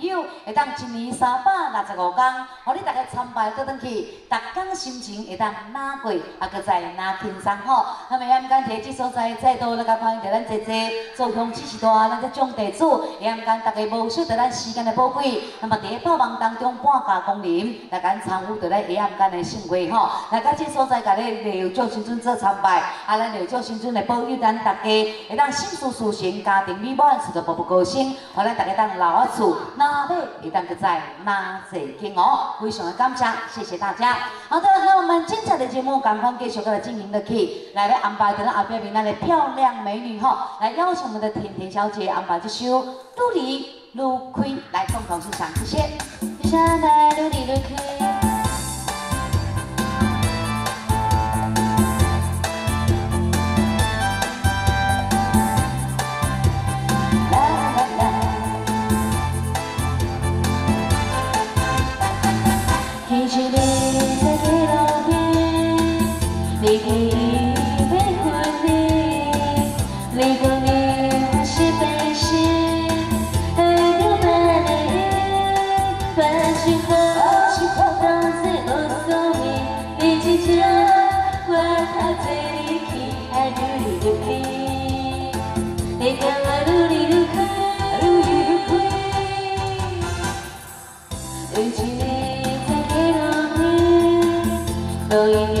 朋友会当一年365天，互你大家参拜倒转去，逐天心情会当哪过，啊，搁再哪轻松好。那么也毋敢提即所在再多，咱甲欢迎着咱姐姐做乡支持大，咱这种地主，也毋敢大家无少着咱时间的宝贵。那么伫百忙当中半价光临，来咱参与着咱也毋敢的盛会吼。来到这所在，甲咱廖照新尊做参拜，啊，咱廖照新尊来保佑咱大家会当心事事成，家庭美满，事业步步高升，互咱大家当老啊厝。 那位一旦不在，那谁听我？非常的感谢，谢谢大家。好的，那我们精彩的节目赶快继续给它进行的去。来安排的阿表明那的漂亮美女哈，来邀请我们的甜甜小姐安排这首《愈离愈开》来共同欣赏，谢谢。接下来《愈离愈开》。 Thank you.